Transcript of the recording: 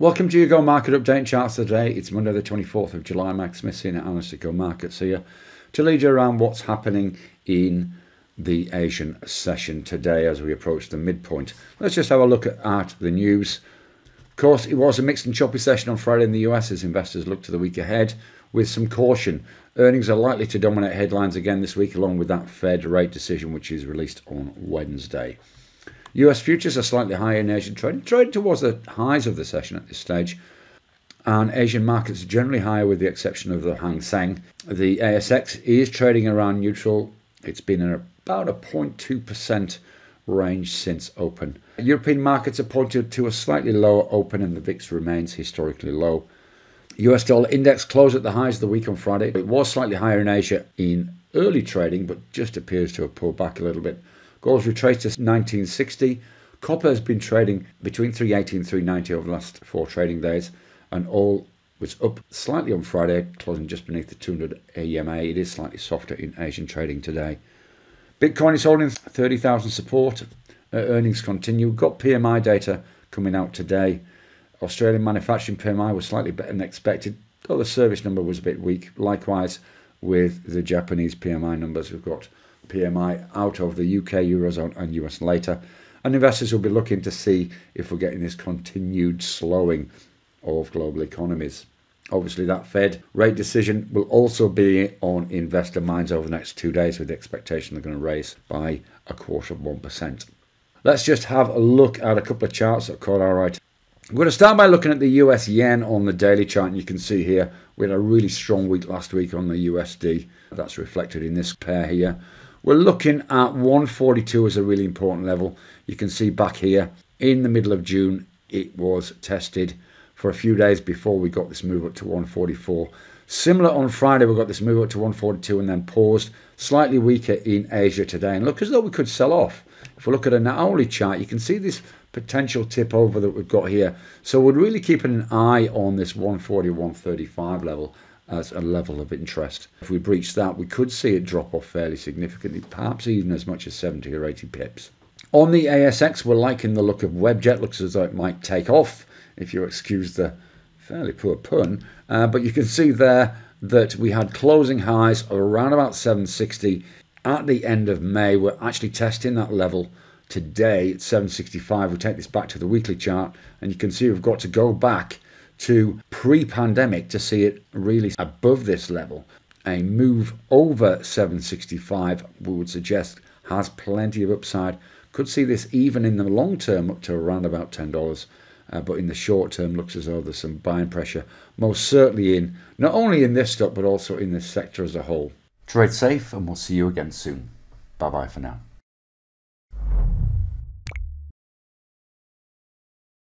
Welcome to your Go Market Update Charts today. It's Monday the 24th of July. Max Smith, Senior Analyst at Go Markets here to lead you around what's happening in the Asian session today as we approach the midpoint. Let's just have a look at the news. Of course, it was a mixed and choppy session on Friday in the US as investors look to the week ahead with some caution. Earnings are likely to dominate headlines again this week along with that Fed rate decision which is released on Wednesday. US futures are slightly higher in Asian trading towards the highs of the session at this stage, and Asian markets are generally higher with the exception of the Hang Seng. The ASX is trading around neutral. It's been in about a 0.2% range since open. European markets are pointed to a slightly lower open and the VIX remains historically low. US dollar index closed at the highs of the week on Friday. It was slightly higher in Asia in early trading but just appears to have pulled back a little bit. Gold's retraced to 1960. Copper has been trading between 380 and 390 over the last four trading days, and oil was up slightly on Friday, closing just beneath the 200 AMA. It is slightly softer in Asian trading today. Bitcoin is holding 30,000 support. Earnings continue. Got PMI data coming out today. Australian manufacturing PMI was slightly better than expected, though the service number was a bit weak. Likewise, with the Japanese PMI numbers, we've got PMI out of the UK, Eurozone and US later, and investors will be looking to see if we're getting this continued slowing of global economies. Obviously that Fed rate decision will also be on investor minds over the next 2 days with the expectation they're going to raise by 0.25%. Let's just have a look at a couple of charts that caught our eye. I'm going to start by looking at the US yen on the daily chart, and you can see here we had a really strong week last week on the USD. That's reflected in this pair here. We're looking at 142 as a really important level. You can see back here in the middle of June it was tested for a few days before we got this move up to 144. Similar on Friday, we got this move up to 142 and then paused. Slightly weaker in Asia today, and look as though we could sell off. If we look at an hourly chart, you can see this potential tip over that we've got here. So we're really keeping an eye on this 140, 135 level as a level of interest. If we breach that, we could see it drop off fairly significantly, perhaps even as much as 70 or 80 pips. On the ASX, we're liking the look of Webjet. Looks as though it might take off, if you excuse the fairly poor pun. But you can see there that we had closing highs of around about 760 at the end of May. We're actually testing that level today at 765. We take this back to the weekly chart, and you can see we've got to go back to pre-pandemic to see it really above this level. A move over 765 we would suggest has plenty of upside. Could see this even in the long term up to around about $10, but in the short term looks as though there's some buying pressure, most certainly in not only in this stock but also in this sector as a whole. Trade safe, and we'll see you again soon. Bye bye for now.